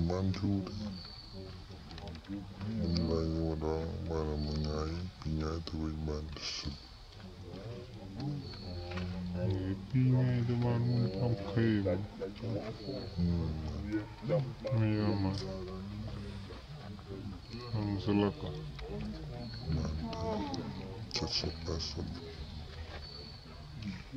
Manchu mengenai orang mana mengenai pinya tuh bantu. Pinya itu baru pakai. Iya mas. Kamu silakan. Cocok asam.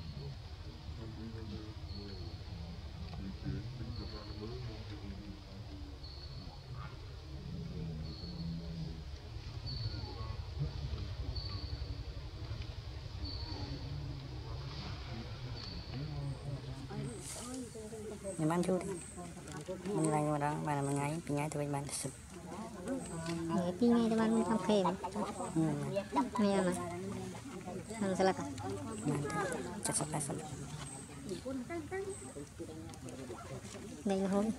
Nhà bán chui mình là người đó mà là mình ngay ngay tụi mình bán sụp ngay tụi mình không khéo mày mà không sao cả chắc sắp sắp đây hôm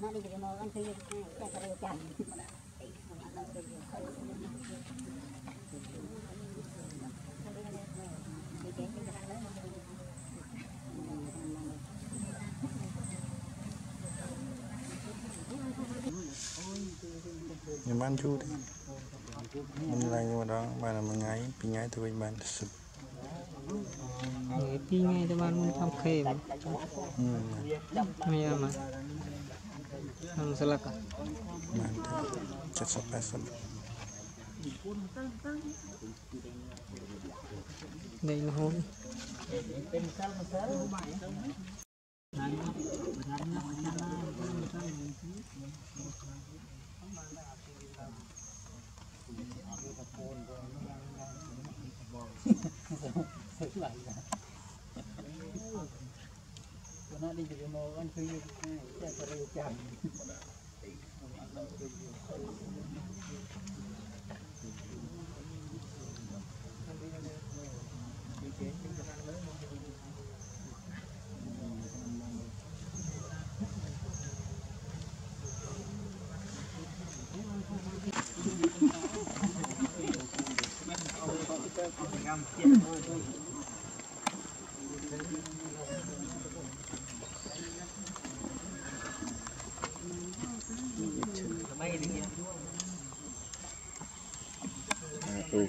Hãy subscribe cho kênh Ghiền Mì Gõ Để không bỏ lỡ những video hấp dẫn Ang selaka. Mantap. Cocok asam. Đây là hôn. Hãy subscribe cho kênh Ghiền Mì Gõ Để không bỏ lỡ những video hấp dẫn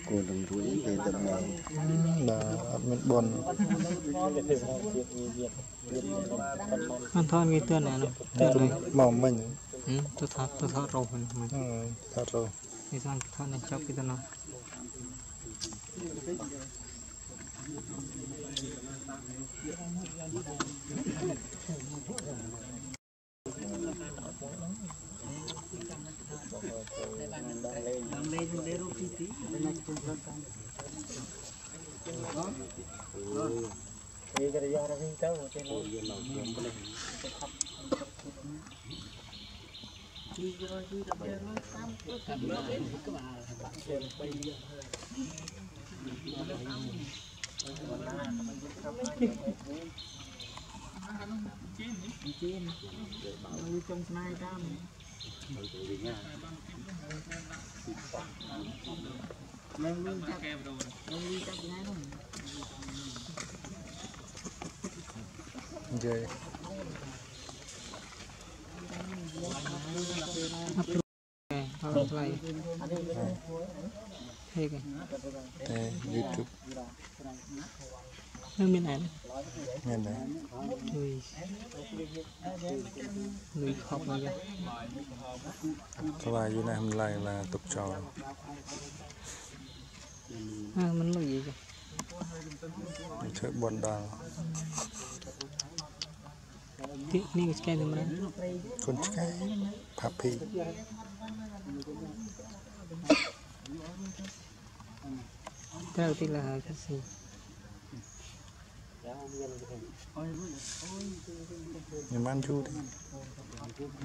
cô đồng rủi về tận nào là miền buồn ăn thon cái tên này màu mình tôi thắt rồi mình thắt rồi đi sang thắt này chọc cái tên nào Trong này ra mình luôn chắc em rồi luôn chắc cái này luôn chơi YouTube Nominal. Người khóc bao giờ? Thôi này hôm nay là tục trò. Mình là gì vậy? Chơi bồn đào. Thì nên cái gì mà? Con cái papi. Đầu tiên là cái gì? Mình ăn chút đi.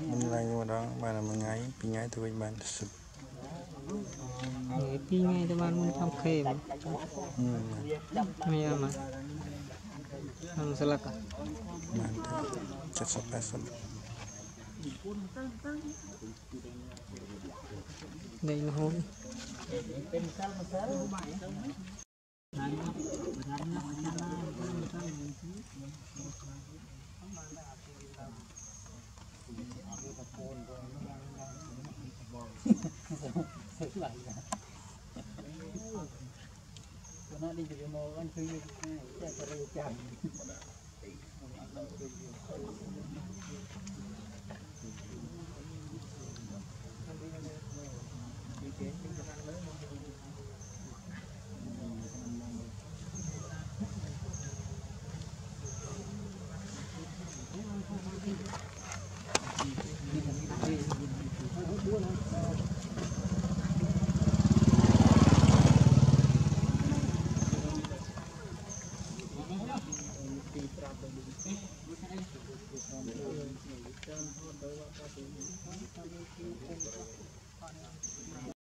Mình làm nhưng mà đó, bạn là mình ngáy thôi bạn sụp. Đi ngay cho bạn muốn không khề mà. Mày mà. Không sẽ lạc à? Bạn thôi, chất sắp ra sắp. Đây là hôn. Nó đi từ mô anh